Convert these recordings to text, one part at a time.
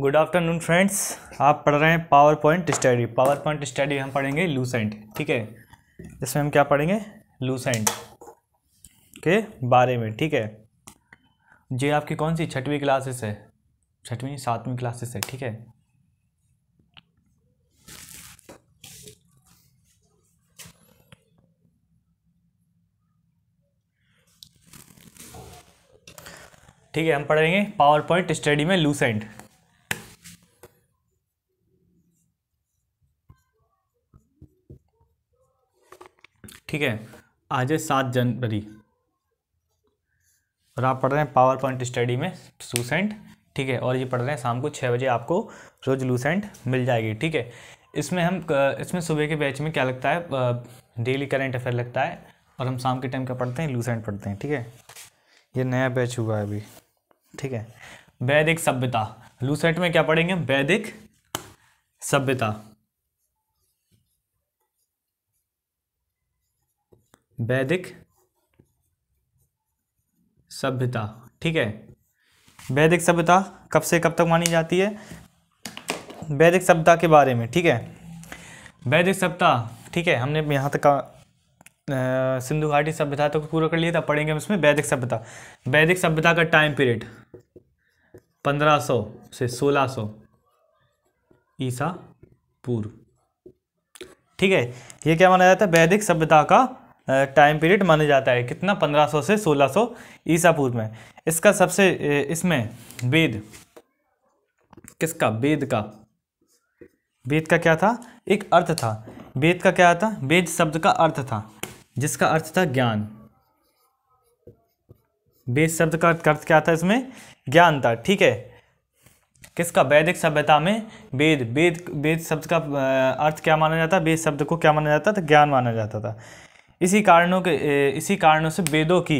Good afternoon friends, आप पढ़ रहे हैं power point study. Power point study हम पढ़ेंगे लूसेंट, ठीक है। इसमें हम क्या पढ़ेंगे, लूसेंट के बारे में, ठीक है। ये आपकी कौन सी छठवीं क्लासेस है, छठवीं सातवीं क्लासेस है, ठीक है। ठीक है, हम पढ़ेंगे पावर पॉइंट स्टडी में लूसेंट। ठीक है, आज है 7 जनवरी और आप पढ़ रहे हैं पावर पॉइंट स्टडी में लूसेंट, ठीक है। और ये पढ़ रहे हैं शाम को 6 बजे, आपको रोज लूसेंट मिल जाएगी, ठीक है। इसमें सुबह के बैच में क्या लगता है, डेली करेंट अफेयर लगता है, और हम शाम के टाइम क्या पढ़ते हैं, लूसेंट पढ़ते हैं, ठीक है। ये नया बैच हुआ है अभी, ठीक है। वैदिक सभ्यता, लूसेंट में क्या पढ़ेंगे, वैदिक सभ्यता, वैदिक सभ्यता, ठीक है। वैदिक सभ्यता कब से कब तक मानी जाती है, वैदिक सभ्यता के बारे में, ठीक है। वैदिक सभ्यता, ठीक है, हमने यहाँ तक सिंधु घाटी सभ्यता तक पूरा कर लिया था, पढ़ेंगे हम इसमें वैदिक सभ्यता। वैदिक सभ्यता का टाइम पीरियड 1500 से 1600 ईसा पूर्व, ठीक है। ये क्या माना जाता है, वैदिक सभ्यता का टाइम पीरियड माना जाता है, कितना, 1500 से 1600 ईसा पूर्व में। इसका सबसे इसमें वेद, किसका, वेद का, वेद का क्या था, एक अर्थ था, वेद का क्या था, वेद शब्द का अर्थ था, जिसका अर्थ था ज्ञान। वेद शब्द का अर्थ क्या था, इसमें ज्ञान था, ठीक है। किसका, वैदिक सभ्यता में वेद, वेद शब्द का अर्थ क्या माना जाता, वेद शब्द को क्या माना जाता था, ज्ञान माना जाता था। इसी कारणों से वेदों की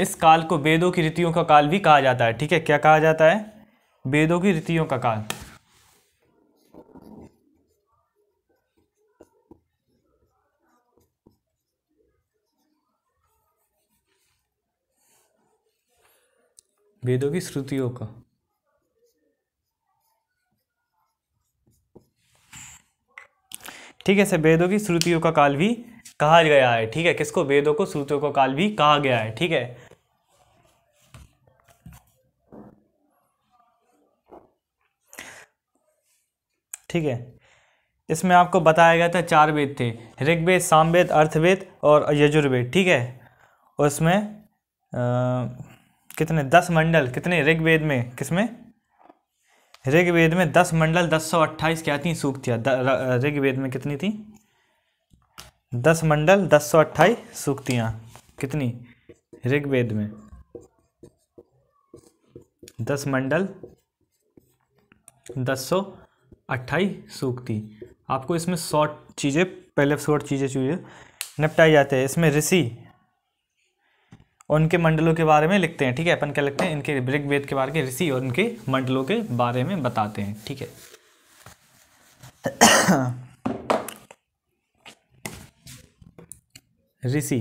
इस काल को वेदों की रीतियों का काल भी कहा जाता है, ठीक है। क्या कहा जाता है, वेदों की रीतियों का काल, वेदों की श्रुतियों का, ठीक है। इसे वेदों की श्रुतियों का काल भी कहा गया है, ठीक है। किसको, वेदों को, श्रुतियों का काल भी कहा गया है, ठीक है। ठीक है, इसमें आपको बताया गया था 4 वेद थे, ऋग्वेद, सामवेद, अर्थवेद और यजुर्वेद, ठीक है। और उसमें कितने, 10 मंडल, कितने ऋग्वेद में, किसमें, ऋग्वेद में 10 मंडल, 1028 क्या थी, सूक्तियाँ। ऋग्वेद में कितनी थी, 10 मंडल, 1028 सूक्तियाँ, कितनी ऋग्वेद में, 10 मंडल, 1028 सूक्ति। आपको इसमें शॉर्ट चीज़ें निपटाई जाते हैं। इसमें ऋषि, उनके मंडलों के बारे में लिखते हैं, ठीक है। अपन क्या लिखते हैं, इनके ऋग्वेद के बारे में, ऋषि और उनके मंडलों के बारे में बताते हैं, ठीक है। ऋषि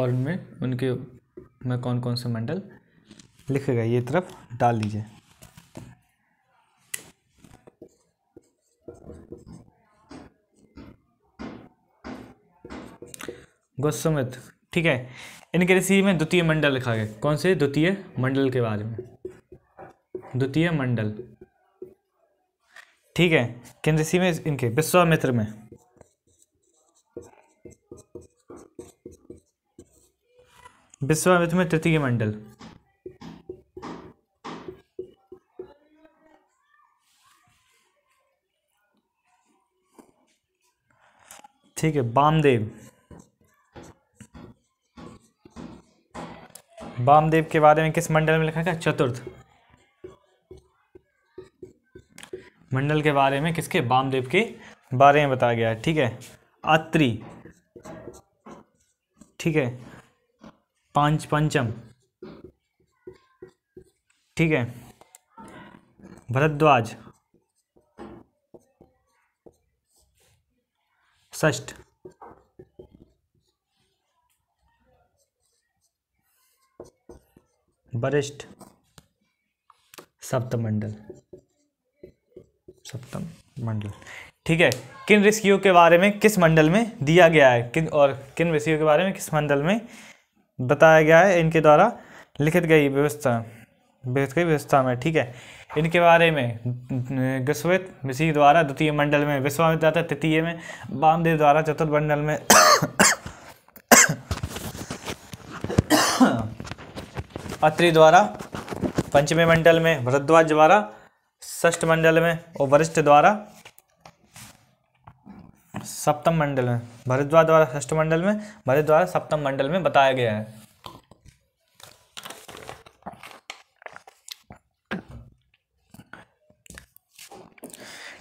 और उनमें उनके में कौन कौन से मंडल लिखे गए, ये तरफ डाल दीजिए। गोस्समित, ठीक है। इनके ऋषि में 2य मंडल लिखा गया, कौन से, 2य मंडल के बारे में, 2य मंडल, ठीक है। किन ऋषि में, इनके विश्वामित्र में, विश्वामित्र में 3य मंडल, ठीक है। वामदेव के बारे में किस मंडल में लिखा गया, 4th मंडल के बारे में, किसके, वामदेव के बारे में बताया गया है, ठीक है। अत्रि, ठीक है, पंचम, ठीक है। भरद्वाज, षष्ठ। वरिष्ठ सप्तम मंडल। ठीक है, किन ऋषियों के बारे में किस मंडल में दिया गया है, किन और किन ऋषियों के बारे में किस मंडल में बताया गया है, इनके द्वारा लिखित गई व्यवस्था में। ठीक है, इनके बारे में विश्वित ऋषि द्वारा द्वितीय मंडल में, विश्वामित्र तृतीय में, वामदेव द्वारा चतुर्थ मंडल में, अत्रि द्वारा पंचमे मंडल में, भरद्वाज द्वारा षष्ठ मंडल में और वरिष्ठ द्वारा सप्तम मंडल में, भरद्वाज द्वारा षष्ठ मंडल में, भरत द्वारा सप्तम मंडल में बताया गया है।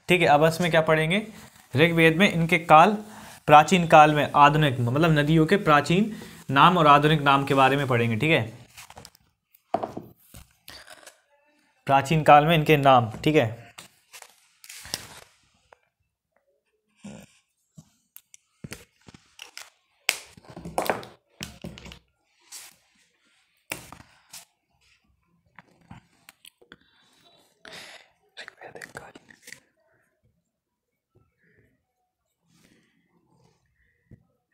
ठीक है, अब इसमें क्या पढ़ेंगे, ऋग्वेद में इनके काल, प्राचीन काल में, आधुनिक मतलब नदियों के प्राचीन नाम और आधुनिक नाम के बारे में पढ़ेंगे। ठीक है, प्राचीन काल में इनके नाम। ठीक है,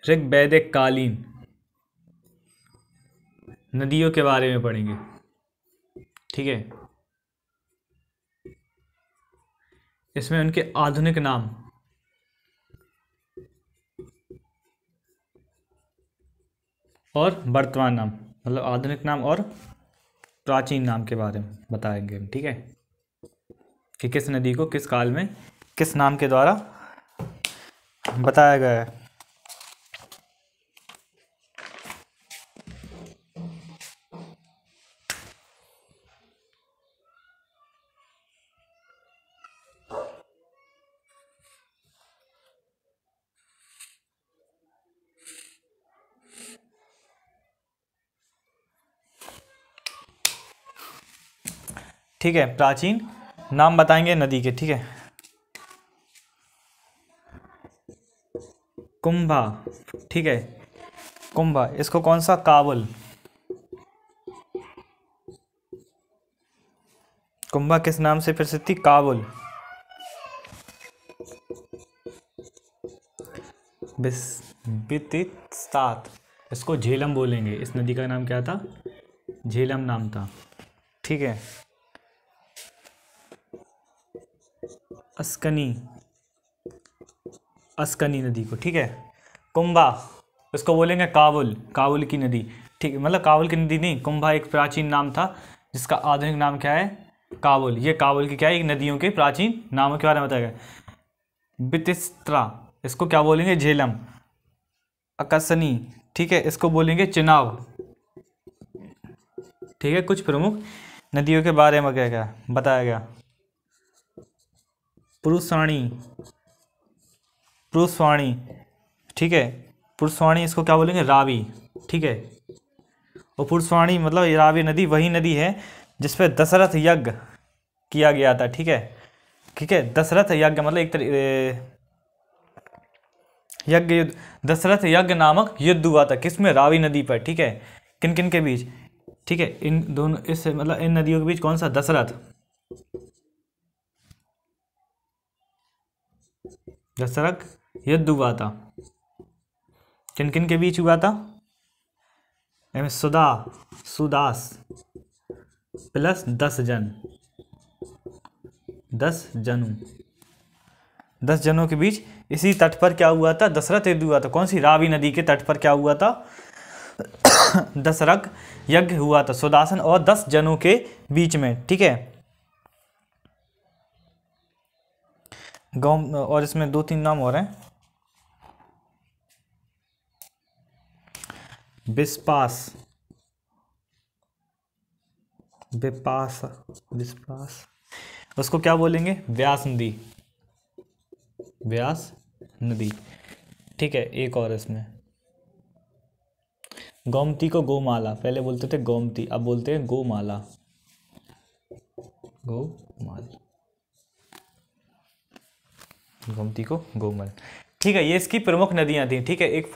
ऋग्वैदिक कालीन नदियों के बारे में पढ़ेंगे। ठीक है, इसमें उनके आधुनिक नाम, और वर्तमान नाम मतलब आधुनिक नाम और प्राचीन नाम के बारे में बताएंगे। ठीक है, कि किस नदी को किस काल में किस नाम के द्वारा बताया गया है। ठीक है, प्राचीन नाम बताएंगे नदी के। ठीक है, कुंभा। ठीक है, कुंभा इसको कौन सा, काबुल, कुंभा किस नाम से प्रसिद्ध थी, काबुल। वितिस्तात इसको झेलम बोलेंगे, इस नदी का नाम क्या था, झेलम नाम था। ठीक है, अस्कनी, अस्कनी नदी को। ठीक है, कुंभा इसको बोलेंगे काबुल, काबुल की नदी। ठीक है, मतलब काबुल की नदी नहीं, कुंभा एक प्राचीन नाम था जिसका आधुनिक नाम क्या है, काबुल। ये काबुल की क्या है, नदियों के प्राचीन नामों के बारे में बताया गया। वितिस्त्रा इसको क्या बोलेंगे, झेलम। अकसनी, ठीक है, इसको बोलेंगे चिनाव। ठीक है, कुछ प्रमुख नदियों के बारे में क्या क्या बताया गया। पुरुषवाणी, पुरुषवाणी, ठीक है, पुरुषवाणी इसको क्या बोलेंगे, रावी। ठीक है, और पुरुषवाणी मतलब ये रावी नदी वही नदी है जिसपे दशरथ यज्ञ किया गया था। ठीक है, ठीक है, दशरथ यज्ञ मतलब एक तरह यज्ञ युद्ध, दशरथ यज्ञ नामक युद्ध हुआ था, किसमें, रावी नदी पर। ठीक है, किन किन के बीच, ठीक है, इन दोनों इस मतलब इन नदियों के बीच कौन सा, दशरथ, दशरथ युद्ध हुआ था। किन किन के बीच हुआ था, सुदा, सुदास प्लस 10 जन, 10 जनों, 10 जनों के बीच इसी तट पर क्या हुआ था, दशरथ युद्ध हुआ था। कौन सी, रावी नदी के तट पर क्या हुआ था, दशरथ यज्ञ हुआ था, सुदासन और 10 जनों के बीच में। ठीक है, गोम और इसमें 2-3 नाम और हैं, विस्पास, विपास, विस्पास उसको क्या बोलेंगे, व्यास नदी, व्यास नदी। ठीक है, एक और इसमें गोमती को गोमाला, पहले बोलते थे गोमती, अब बोलते हैं गोमाला, गोमाला, गोमती को गोमल। ठीक है, ये इसकी प्रमुख नदियाँ थी। ठीक है, एक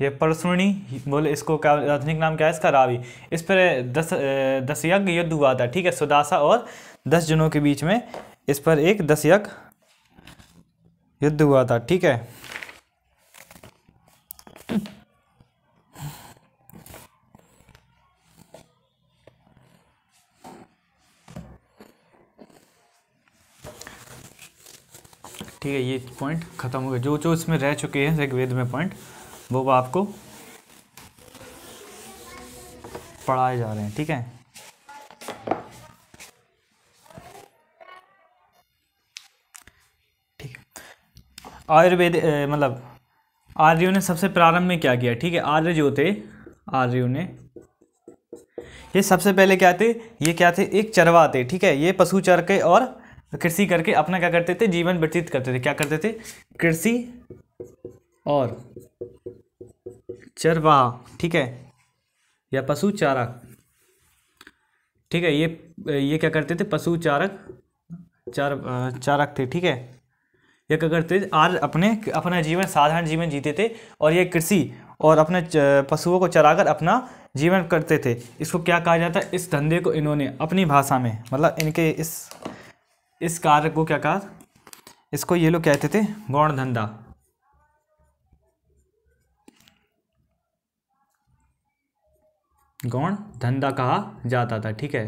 ये परसुणी बोले इसको, क्या आधुनिक नाम क्या है इसका, रावी। इस पर 10 दशयज्ञ युद्ध हुआ था। ठीक है, सुदासा और 10 जनों के बीच में इस पर एक 10 दशयज्ञ युद्ध हुआ था। ठीक है, ठीक है, ये पॉइंट खत्म हो गए। जो जो इसमें रह चुके हैं ऋग्वेद में पॉइंट, वो आपको पढ़ाए जा रहे हैं। ठीक है, ठीक है, आयुर्वेद मतलब आर्यों ने सबसे प्रारंभ में क्या किया। ठीक है, आर्य जो थे, आर्यों ने ये सबसे पहले क्या थे, ये क्या थे, एक चरवा थे। ठीक है, ये पशु चर के और कृषि करके अपना क्या करते थे, जीवन व्यतीत करते थे। क्या करते थे, कृषि और चरवाहा। ठीक है, या पशु चारक। ठीक है, ये क्या करते थे, पशु चारक थे। ठीक है, ये क्या करते थे, आज अपना जीवन, साधारण जीवन जीते थे, और ये कृषि और अपने पशुओं को चराकर अपना जीवन करते थे। इसको क्या कहा जाता है, इस धंधे को इन्होंने अपनी भाषा में, मतलब इनके इस कार्य को क्या कहा, इसको ये लोग कहते थे गौण धंधा। गौण धंधा कहा जाता था। ठीक है,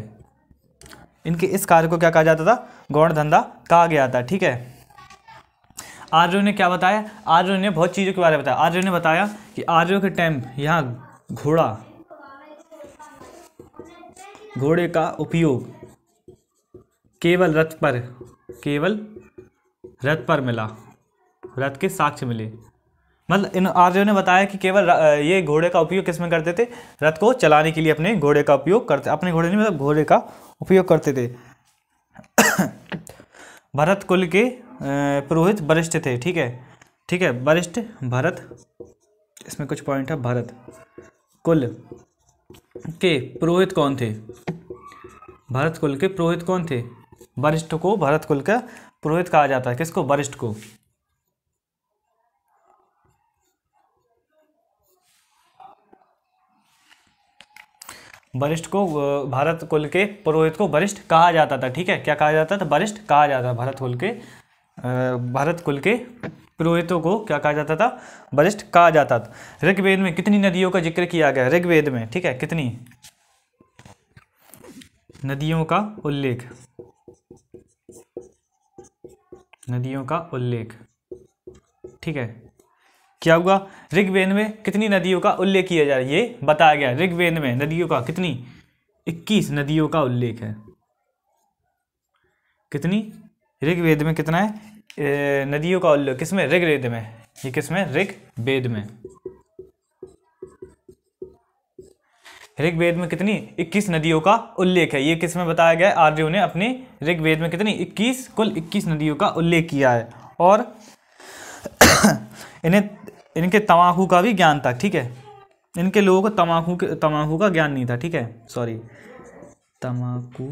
इनके इस कार्य को क्या कहा जाता था, गौण धंधा कहा गया था। ठीक है, आर्यों ने क्या बताया, आर्यों ने बहुत चीज़ों के बारे में बताया। आर्यों ने बताया कि आर्यों के टाइम यहाँ घोड़े का उपयोग केवल रथ पर मिला, रथ के साक्ष्य मिले। मतलब इन आर्यों ने बताया कि केवल ये घोड़े का उपयोग किस में करते थे, रथ को चलाने के लिए अपने घोड़े का उपयोग करते, अपने घोड़े नहीं मतलब घोड़े का उपयोग करते थे। भरत कुल के पुरोहित वरिष्ठ थे। ठीक है, ठीक है, वरिष्ठ भरत, इसमें कुछ पॉइंट है, भरत कुल के पुरोहित कौन थे, भरत कुल के पुरोहित कौन थे, वरिष्ठ को भरत कुल का पुरोहित कहा जाता है। किसको, वरिष्ठ को। वरिष्ठ को, भारत कुल के पुरोहित को वरिष्ठ कहा जाता था। ठीक है, क्या कहा जाता था, वरिष्ठ कहा जाता था। भारत कुल के पुरोहितों को क्या कहा जाता था, वरिष्ठ कहा जाता था। ऋग्वेद में कितनी नदियों का जिक्र किया गया, ऋग्वेद में। ठीक है, कितनी नदियों का उल्लेख। ठीक है, क्या हुआ, ऋग्वेद में कितनी नदियों का उल्लेख किया जा रहा है, ये बताया गया। ऋग्वेद में नदियों का कितनी, 21 नदियों का उल्लेख है। कितनी, ऋग्वेद में कितना है नदियों का उल्लेख, किसमें, ऋग्वेद में। ये किसमें, ऋग्वेद में। ऋग्वेद में कितनी, 21 नदियों का उल्लेख है। ये किसमें बताया गया है, आर्यों ने अपने ऋग्वेद में कितनी, 21, कुल 21 नदियों का उल्लेख किया है। और इनके तमाकू का भी ज्ञान था। ठीक है, इनके लोगों को तमाकू का ज्ञान नहीं था। ठीक है, सॉरी, तमाकू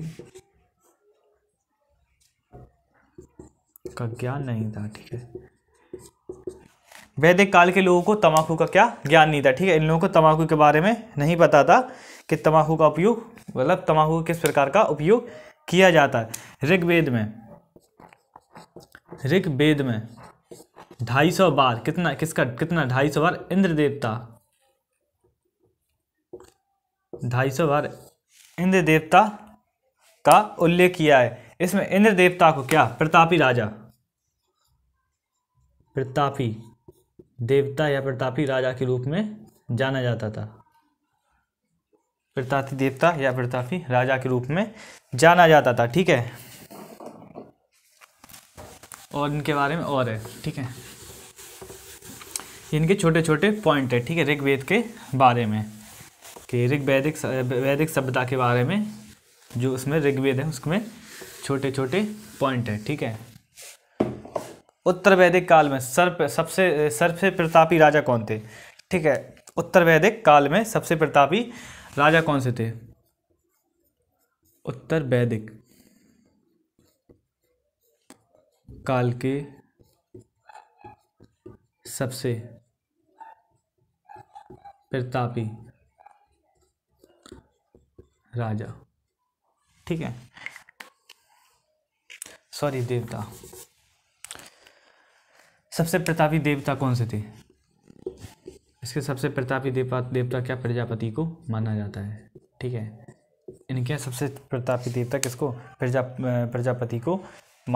का ज्ञान नहीं था। ठीक है, वैदिक काल के लोगों को तम्बाकू का क्या ज्ञान नहीं था। ठीक है, इन लोगों को तम्बाकू के बारे में नहीं पता था कि तम्बाकू का उपयोग, मतलब तम्बाकू किस प्रकार का उपयोग किया जाता है। ऋग्वेद में 250 बार, कितना, किसका कितना, 250 बार इंद्र देवता का उल्लेख किया है। इसमें इंद्र देवता को क्या, प्रतापी देवता या प्रतापी राजा के रूप में जाना जाता था। प्रतापी देवता या प्रतापी राजा के रूप में जाना जाता था। ठीक है, और इनके बारे में और है। ठीक है, इनके छोटे छोटे पॉइंट है। ठीक है, ऋग्वेद के बारे में कि वैदिक सभ्यता के बारे में जो उसमें ऋग्वेद है, उसमें छोटे छोटे पॉइंट है। ठीक है, उत्तर वैदिक काल में सबसे प्रतापी राजा कौन थे। ठीक है, उत्तर वैदिक काल में सबसे प्रतापी राजा कौन से थे, उत्तर वैदिक काल के सबसे प्रतापी राजा। ठीक है, सॉरी देवता, सबसे प्रतापी देवता कौन से थे? इसके सबसे प्रतापी देवता क्या प्रजापति को माना जाता है। ठीक है, इनके सबसे प्रतापी देवता किसको? प्रजापति को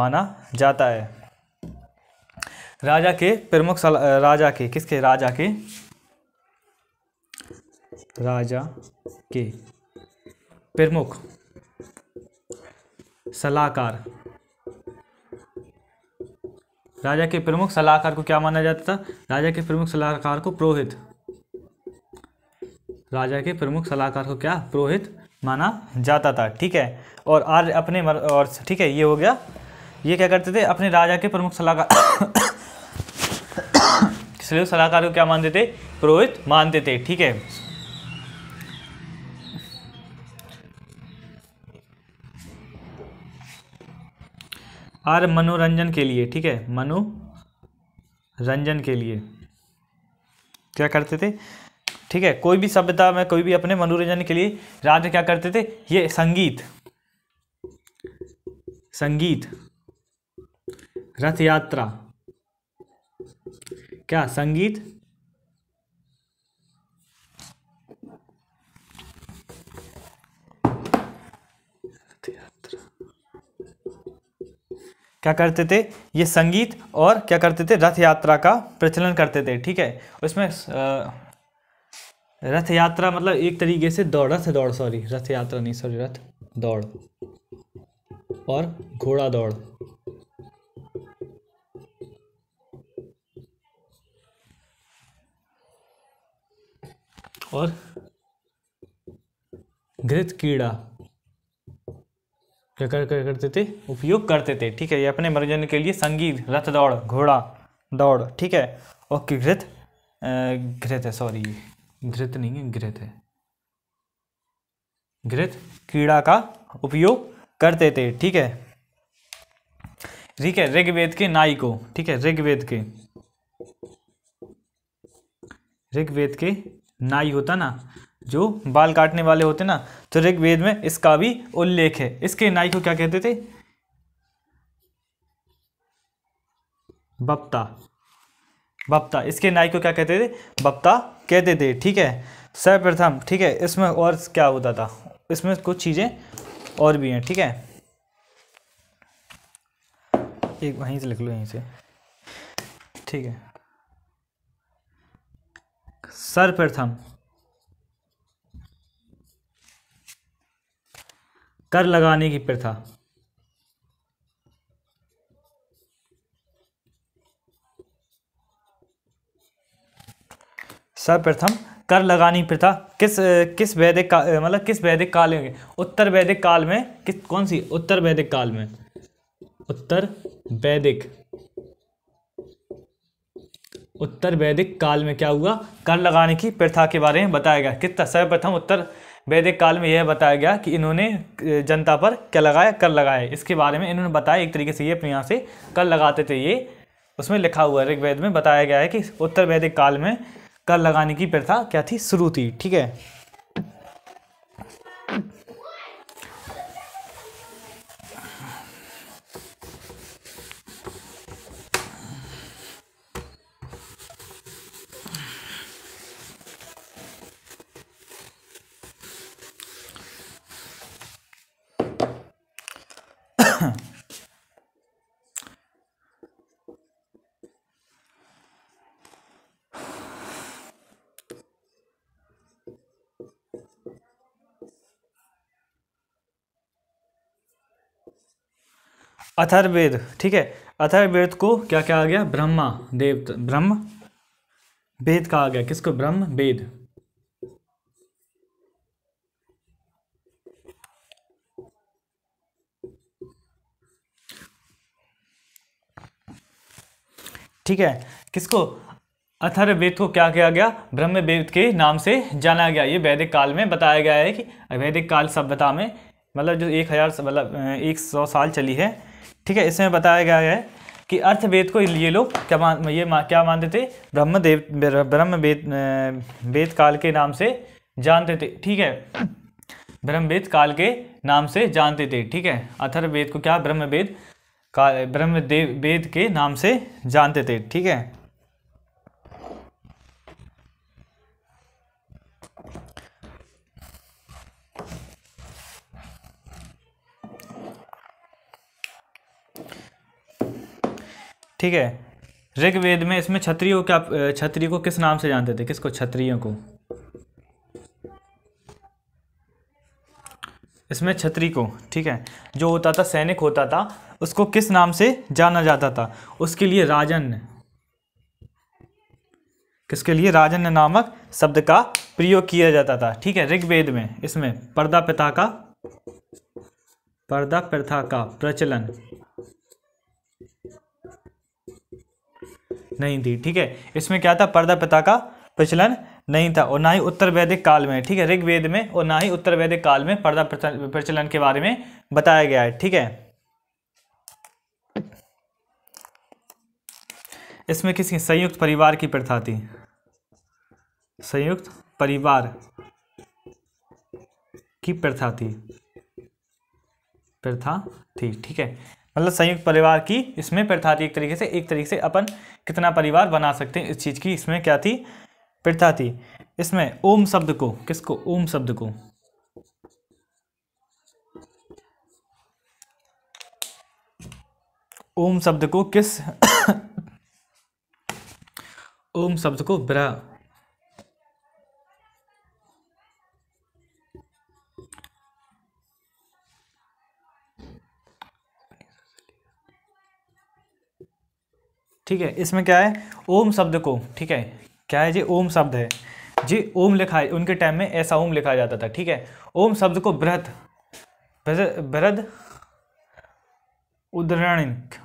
माना जाता है। राजा के प्रमुख राजा के किसके? राजा के प्रमुख सलाहकार, राजा के प्रमुख सलाहकार को क्या माना जाता था? राजा के प्रमुख सलाहकार को पुरोहित, राजा के प्रमुख सलाहकार को क्या? पुरोहित माना जाता था। ठीक है, और आज अपने और ठीक है, ये हो गया। ये क्या करते थे? अपने राजा के प्रमुख सलाहकार को क्या मानते थे? पुरोहित मानते थे। ठीक है, और मनोरंजन के लिए, ठीक है, मनोरंजन के लिए क्या करते थे? ठीक है, कोई भी सभ्यता में कोई भी अपने मनोरंजन के लिए राजा क्या करते थे? ये संगीत, रथ यात्रा, क्या संगीत, क्या करते थे? ये संगीत और क्या करते थे? रथ यात्रा का प्रचलन करते थे। ठीक है, उसमें रथ यात्रा मतलब एक तरीके से दौड़, रथ दौड़ और घोड़ा दौड़। और घृत कीड़ा क्या करते थे? उपयोग करते थे। ठीक है, ये अपने मनोरंजन के लिए संगीत, रथ दौड़, घोड़ा दौड़। ठीक है, और घृत कीड़ा का उपयोग करते थे। ठीक है, ठीक है, ऋग्वेद के नाई को, ठीक है, ऋग्वेद के नाई होता ना, जो बाल काटने वाले होते ना, तो ऋग्वेद में इसका भी उल्लेख है। इसके नाई को क्या कहते थे? बप्ता, इसके नाई को क्या कहते थे? बप्ता कहते थे। ठीक है, सर्वप्रथम, ठीक है, इसमें और क्या होता था? इसमें कुछ चीज़ें और भी हैं। ठीक है, एक वहीं से लिख लो, यहीं से। ठीक है, सर्वप्रथम कर लगाने की प्रथा, सर्वप्रथम कर लगाने की प्रथा किस वैदिक काल, मतलब किस वैदिक काल में? उत्तर वैदिक काल में। कौन सी? उत्तर वैदिक काल में, उत्तर वैदिक काल में क्या हुआ? कर लगाने की प्रथा के बारे में बताया गया। कितना? सर्वप्रथम उत्तर वैदिक काल में यह बताया गया कि इन्होंने जनता पर क्या लगाया? कर लगाया। इसके बारे में इन्होंने बताया, एक तरीके से ये अपने यहाँ से कर लगाते थे। ये उसमें लिखा हुआ है, ऋग्वेद में बताया गया है कि उत्तर वैदिक काल में कर लगाने की प्रथा क्या थी? शुरू थी। ठीक है, अथर्ववेद। ठीक है, अथर्ववेद को क्या कहा गया? ब्रह्म वेद कहा गया। किसको? ब्रह्म वेद। ठीक है, किसको? अथर्ववेद को क्या किया गया? ब्रह्म वेद के नाम से जाना गया। ये वैदिक काल में बताया गया है कि वैदिक काल सभ्यता में, मतलब जो 1000 मतलब 100 साल चली है। ठीक है, इसमें बताया गया है कि अर्थवेद को ये लोग क्या मानते थे, ब्रह्म वेद काल के नाम से जानते थे। ठीक है, ब्रह्म वेद काल के नाम से जानते थे। ठीक है, अथर्ववेद को क्या ब्रह्म वेद के नाम से जानते थे। ठीक है, ठीक है। ऋग्वेद में इसमें क्षत्रिय को किस नाम से जानते थे, किसको, क्षत्रियों को, इसमें क्षत्रिय को। ठीक है, जो होता था सैनिक होता था, उसको किस नाम से जाना जाता था, उसके लिए राजन, किसके लिए राजन नामक शब्द का प्रयोग किया जाता था। ठीक है, ऋग्वेद में इसमें पर्दा प्रथा का प्रचलन नहीं थी। ठीक है, इसमें क्या था, पर्दा प्रथा का प्रचलन नहीं था, और ना ही उत्तर वैदिक काल में। ठीक है, ऋग्वेद में और ना ही उत्तर वैदिक काल में पर्दा प्रचलन के बारे में बताया गया है। ठीक है, इसमें किसी संयुक्त परिवार की प्रथा थी, संयुक्त परिवार की प्रथा थी। ठीक है, मतलब संयुक्त परिवार की इसमें प्रथा थी। एक तरीके से अपन कितना परिवार बना सकते हैं, इस चीज़ की इसमें क्या थी, प्रथा थी। इसमें ओम शब्द को, किसको, ओम शब्द को, ओम शब्द को किस ओम शब्द को ठीक है, इसमें क्या है, ओम शब्द को। ठीक है, क्या है जी, ओम शब्द है जी, ओम लिखा है, उनके टाइम में ऐसा ओम लिखा जाता था। ठीक है, ओम शब्द को बृहद उदाहरणिक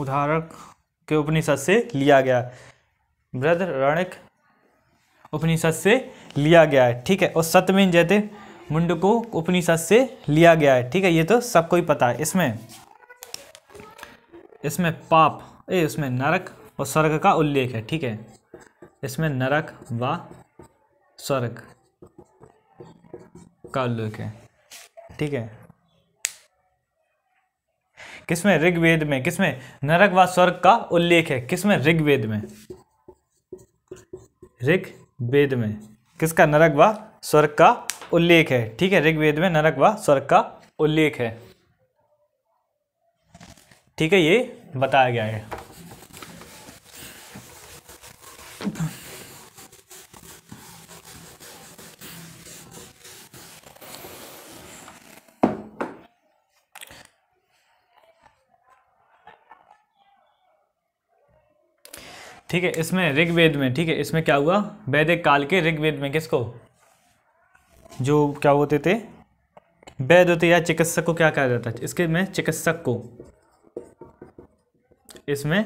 उदाहरक के उपनिषद से लिया गया, बृहदारण्यक उपनिषद से लिया गया है। ठीक है, और सतमेन जैते मुंडको उपनिषद से लिया गया है। ठीक है, ये तो सबको ही पता है। इसमें उसमें नरक और स्वर्ग का उल्लेख है। ठीक है, इसमें नरक व स्वर्ग का उल्लेख है। ठीक है, किसमें, ऋग्वेद में, किसमें नरक व स्वर्ग का उल्लेख है, किसमें, ऋग्वेद में किसका नरक व स्वर्ग का उल्लेख है। ठीक है, ऋग्वेद में नरक व स्वर्ग का उल्लेख है। ठीक है, ये बताया गया है। ठीक है, इसमें ऋग्वेद में, ठीक है, इसमें क्या हुआ, वैदिक काल के ऋग्वेद में किसको, जो क्या होते थे वैद्य होते या चिकित्सक को क्या कहा जाता है, इसके में चिकित्सक को, इसमें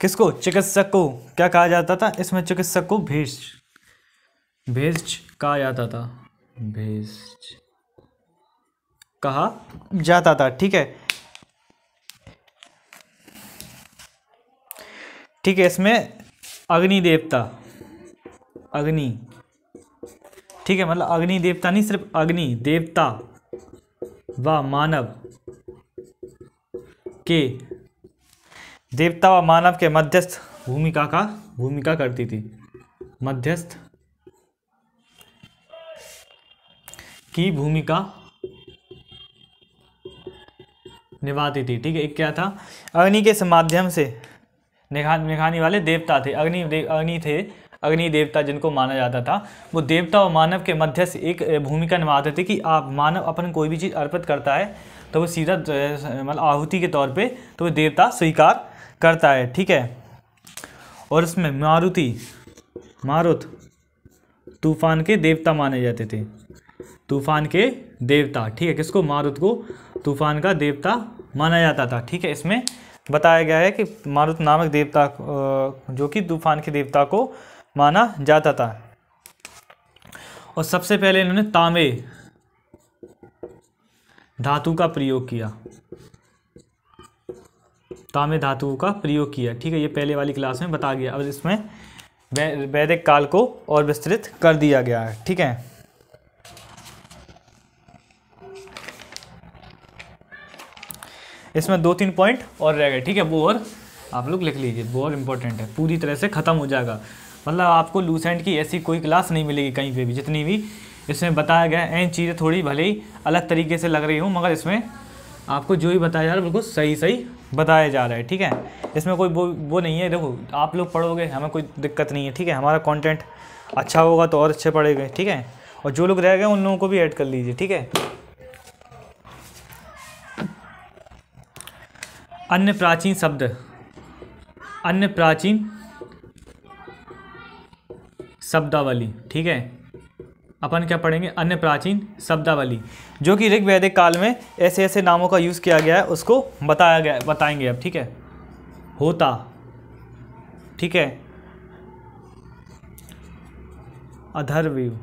किसको, चिकित्सक को क्या कहा जाता था, इसमें चिकित्सक को भेष कहा जाता था, भेष कहा जाता था। ठीक है, ठीक है, इसमें अग्नि देवता, अग्नि, ठीक है, मतलब अग्नि देवता नहीं, सिर्फ अग्नि देवता व मानव के मध्यस्थ भूमिका करती थी, मध्यस्थ की भूमिका निभाती थी। ठीक है, एक क्या था, अग्नि के माध्यम से निखाने वाले देवता थे, अग्नि देवता जिनको माना जाता था, वो देवता और मानव के मध्य से एक भूमिका निभाते थे कि आप मानव अपन कोई भी चीज़ अर्पित करता है तो वो सीधा मतलब आहुति के तौर पे तो वो देवता स्वीकार करता है। ठीक है, और इसमें मारुत तूफान के देवता माने जाते थे, तूफान के देवता। ठीक है, किसको, मारुत को तूफान का देवता माना जाता था। ठीक है, इसमें बताया गया है कि मारुत नामक देवता जो कि तूफान के देवता को माना जाता था। और सबसे पहले इन्होंने तांबे धातु का प्रयोग किया, ताम्र धातु का प्रयोग किया। ठीक है, ये पहले वाली क्लास में बता गया। अब इसमें वैदिक काल को और विस्तृत कर दिया गया है। ठीक है, इसमें 2-3 पॉइंट और रह गए। ठीक है, वो और आप लोग लिख लीजिए, वो और इम्पोर्टेंट है, पूरी तरह से ख़त्म हो जाएगा। मतलब आपको लूसेंट की ऐसी कोई क्लास नहीं मिलेगी कहीं पे भी, जितनी भी इसमें बताया गया है। चीज़ें थोड़ी भले ही अलग तरीके से लग रही हो, मगर इसमें आपको जो भी बताया जा रहा है बिल्कुल सही सही बताया जा रहा है। ठीक है, इसमें कोई वो नहीं है। देखो, आप लोग पढ़ोगे, हमें कोई दिक्कत नहीं है। ठीक है, हमारा कॉन्टेंट अच्छा होगा तो और अच्छे पढ़ेंगे। ठीक है, और जो लोग रह गए उन लोगों को भी ऐड कर लीजिए। ठीक है, अन्य प्राचीन शब्द, अन्य प्राचीन शब्दावली। ठीक है, अपन क्या पढ़ेंगे? अन्य प्राचीन शब्दावली, जो कि ऋग्वैदिक काल में ऐसे ऐसे नामों का यूज़ किया गया है, उसको बताया गया, बताएंगे अब। ठीक है, होता, ठीक है, अथर्ववेद,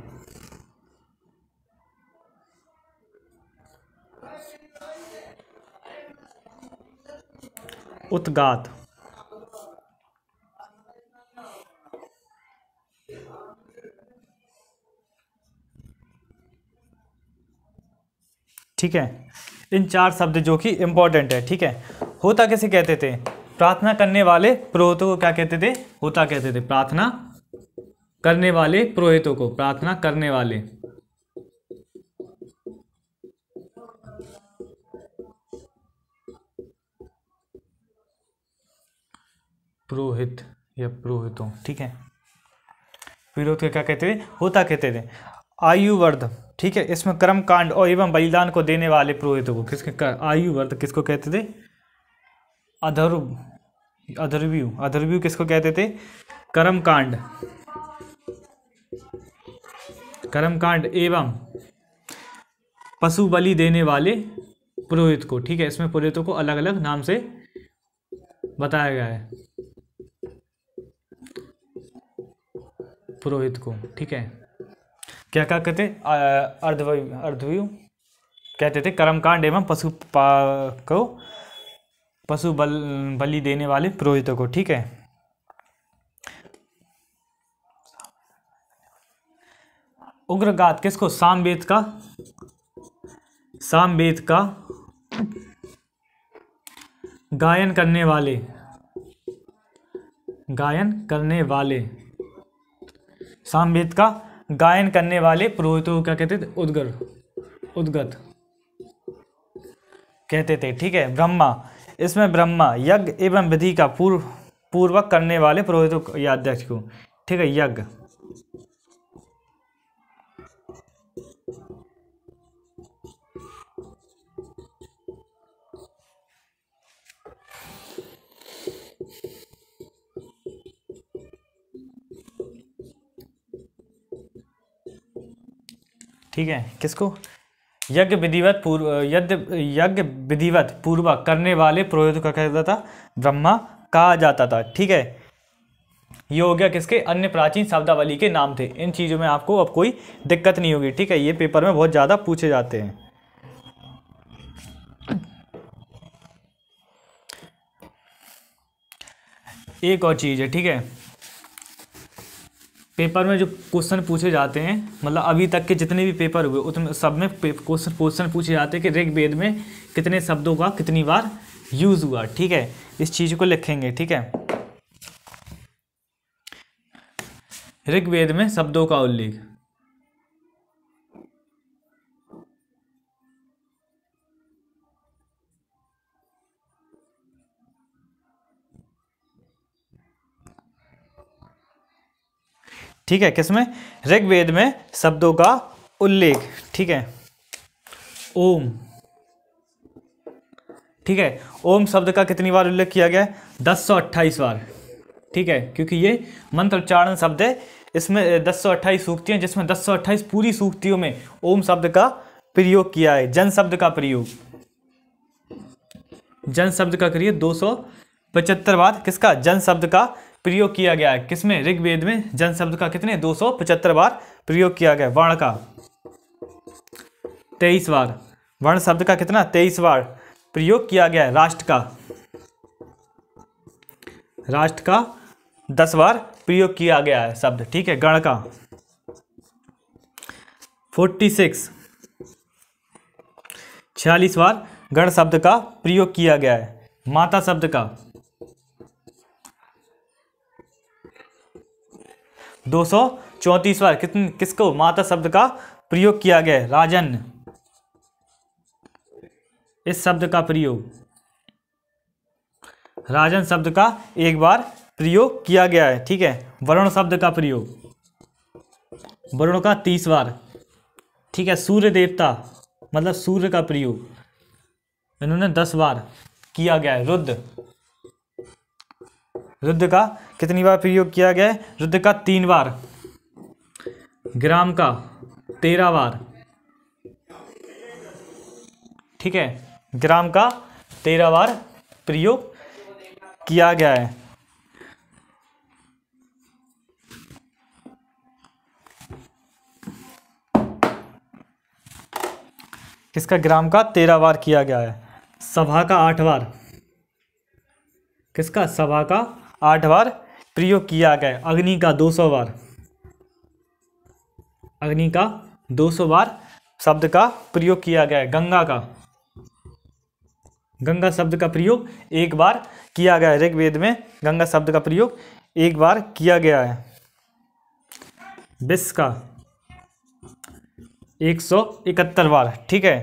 उद्गात, ठीक है, इन 4 शब्द जो कि इम्पोर्टेंट है। ठीक है, होता कैसे कहते थे? प्रार्थना करने वाले पुरोहितों को क्या कहते थे? होता कहते थे। प्रार्थना करने वाले पुरोहितों को, प्रार्थना करने वाले, पुरोहित या पुरोहितों, ठीक है, पुरोहित को क्या कहते थे? होता कहते थे। आयुवर्ध, ठीक है, इसमें कर्म कांड और एवं बलिदान को देने वाले पुरोहितों को किसके, आयुवर्ध किसको कहते थे? अथर्ववेद किसको कहते थे? कर्मकांड, कर्मकांड एवं पशु बलि देने वाले पुरोहित को। ठीक है, इसमें पुरोहितों को अलग अलग नाम से बताया गया है, पुरोहित को। ठीक है, क्या क्या कहते? अर्धव्यू कहते थे कर्मकांड एवं पशु बलि देने वाले पुरोहितों को। ठीक है, उग्रगात किसको? सामवेद का, सामवेद का गायन करने वाले, गायन करने वाले, सामवेद का गायन करने वाले पुरोहितों को क्या कहते थे? उद्गत कहते थे। ठीक है, ब्रह्मा, इसमें ब्रह्मा यज्ञ एवं विधि का पूर्वक करने वाले पुरोहितों या अध्यक्ष को। ठीक है, यज्ञ, ठीक है, किसको? यज्ञ विधिवत पूर्वक करने वाले पुरोहित का कहता था ब्रह्मा कहा जाता था। ठीक है, ये हो गया किसके? अन्य प्राचीन शब्दावली के नाम थे। इन चीज़ों में आपको अब कोई दिक्कत नहीं होगी। ठीक है, ये पेपर में बहुत ज़्यादा पूछे जाते हैं। एक और चीज़ है, ठीक है, पेपर में जो क्वेश्चन पूछे जाते हैं, मतलब अभी तक के जितने भी पेपर हुए उसमें सब में क्वेश्चन पूछे जाते हैं कि ऋग्वेद में कितने शब्दों का कितनी बार यूज़ हुआ। ठीक है, इस चीज़ को लिखेंगे। ठीक है, ऋग्वेद में शब्दों का उल्लेख, ठीक है, किसमें? ऋग्वेद में शब्दों का उल्लेख। ठीक है, ओम, ठीक है, ओम शब्द का कितनी बार उल्लेख किया गया है? 1028 बार। ठीक है, क्योंकि ये मंत्र उच्चारण शब्द है, इसमें 1028 सूक्तियाँ, जिसमें 1028 पूरी सूक्तियों में ओम शब्द का प्रयोग किया है। जन शब्द का प्रयोग, जन शब्द का करिए 275 बार। किसका? जन शब्द का प्रयोग किया गया है। किसमें? ऋग्वेद में जन शब्द का कितने? 275 बार प्रयोग किया गया। वर्ण का 23 बार, वर्ण शब्द का कितना? 23 बार प्रयोग किया गया है। राष्ट्र का राष्ट्र का 10 बार प्रयोग किया गया है शब्द, ठीक है। गण का 46 46 बार गण शब्द का प्रयोग किया गया है। माता शब्द का 234 बार किसको माता शब्द का प्रयोग किया गया है। राजन इस शब्द का प्रयोग, राजन शब्द का 1 बार प्रयोग किया गया है, ठीक है। वरुण शब्द का प्रयोग, वरुण का 30 बार, ठीक है। सूर्य देवता मतलब सूर्य का प्रयोग इन्होंने 10 बार किया गया है। रुद्र, रुद्र का कितनी बार प्रयोग किया गया है। रुद्र का 3 बार, ग्राम का 13 बार, ठीक है। ग्राम का 13 बार प्रयोग किया गया है। किसका ग्राम का 13 बार किया गया है। सभा का 8 बार, किसका सभा का 8 बार प्रयोग किया गया है। अग्नि का 200 बार, अग्नि का 200 बार शब्द का प्रयोग किया गया है। गंगा का, गंगा शब्द का प्रयोग 1 बार किया गया है। ऋग्वेद में गंगा शब्द का प्रयोग 1 बार किया गया है। विष का 171 बार, ठीक है।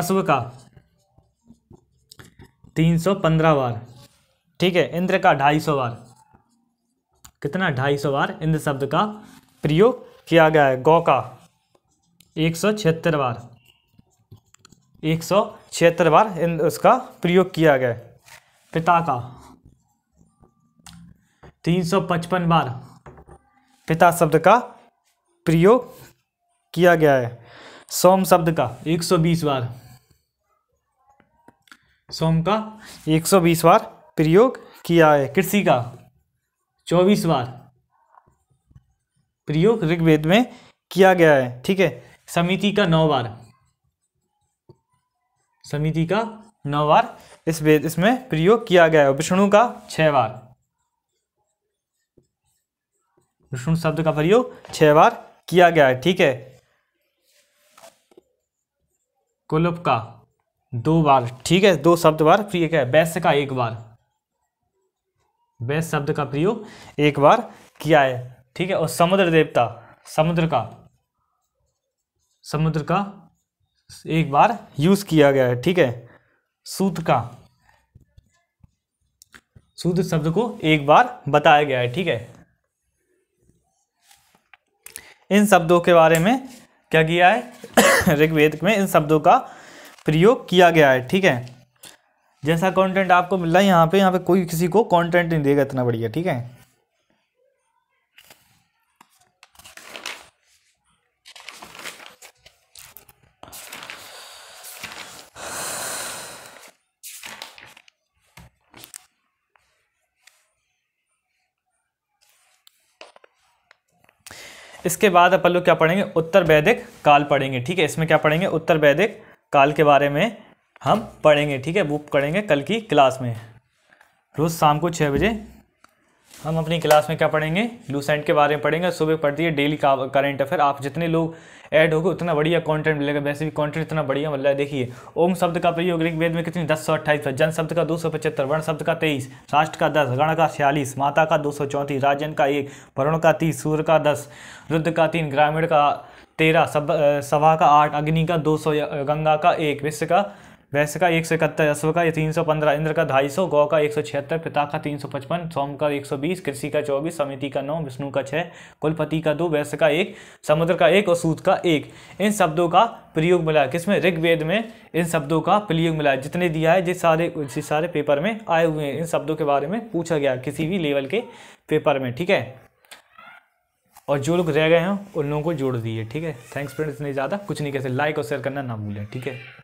अश्व का 315 बार, ठीक है। इंद्र का 250 बार, कितना 250 बार इंद्र शब्द का प्रयोग किया गया है। गौ का 176 बार, 176 बार इंद्र उसका प्रयोग किया गया है। पिता का 355 बार पिता शब्द का प्रयोग किया गया है। सोम शब्द का 120 बार, सोम का 120 बार प्रयोग किया है। कृषि का 24 बार प्रयोग ऋग्वेद में किया गया है, ठीक है। समिति का 9 बार, समिति का 9 बार इस वेद इसमें प्रयोग किया गया है। विष्णु का 6 बार, विष्णु शब्द का प्रयोग 6 बार किया गया है, ठीक है। कुलप का 2 बार, ठीक है, 2 शब्द बार प्रयोग है। वैश्य का 1 बार, वैश्य शब्द का प्रयोग 1 बार किया है, ठीक है। और समुद्र देवता, समुद्र का, समुद्र का 1 बार यूज किया गया है, ठीक है। सूत का, सूत शब्द को 1 बार बताया गया है, ठीक है। इन शब्दों के बारे में क्या किया है ऋग्वेद में, इन शब्दों का प्रयोग किया गया है, ठीक है। जैसा कंटेंट आपको मिल रहा है यहाँ पे, यहाँ पे कोई किसी को कंटेंट नहीं देगा इतना बढ़िया, ठीक है। इसके बाद अपन लोग क्या पढ़ेंगे, उत्तर वैदिक काल पढ़ेंगे, ठीक है। इसमें क्या पढ़ेंगे, उत्तर वैदिक काल के बारे में हम पढ़ेंगे, ठीक है। वो पढ़ेंगे कल की क्लास में। रोज़ शाम को 6 बजे हम अपनी क्लास में क्या पढ़ेंगे, लूसेंट के बारे में पढ़ेंगे। सुबह पढ़ती है डेली करंट अफेयर। आप जितने लोग ऐड होगे उतना बढ़िया कंटेंट मिलेगा। वैसे भी कंटेंट इतना बढ़िया मिल रहा है, देखिए। ओम शब्द का प्रयोग ऋग्वेद में कितनी 1028 बार, जन शब्द का 275, वर्ण शब्द का 23, राष्ट्र का 10, गण का 46, माता का 234, राजन का 1, वरुण का 30, सूर्य का 10, रुद्र का 3, ग्रामीण का 13, सभा का 8, अग्नि का 200, गंगा का 1, वैश्य का 171, अश्व का 315, इंद्र का 250, गौ का 176, पिता का 355, सोम का 120, कृषि का 24, समिति का 9, विष्णु का 6, कुलपति का 2, वैश्य का 1, समुद्र का 1 और सूत का 1। इन शब्दों का प्रयोग मिला है किसमें, ऋग्वेद में इन शब्दों का प्रयोग मिला है। जितने दिया है, जिस सारे पेपर में आए हुए हैं, इन शब्दों के बारे में पूछा गया किसी भी लेवल के पेपर में, ठीक है। और जो लोग रह गए हैं उन लोगों को जोड़ दिए, ठीक है। थैंक्स फ्रेंड्स, इतने ज़्यादा कुछ नहीं, कैसे लाइक और शेयर करना ना भूलें, ठीक है।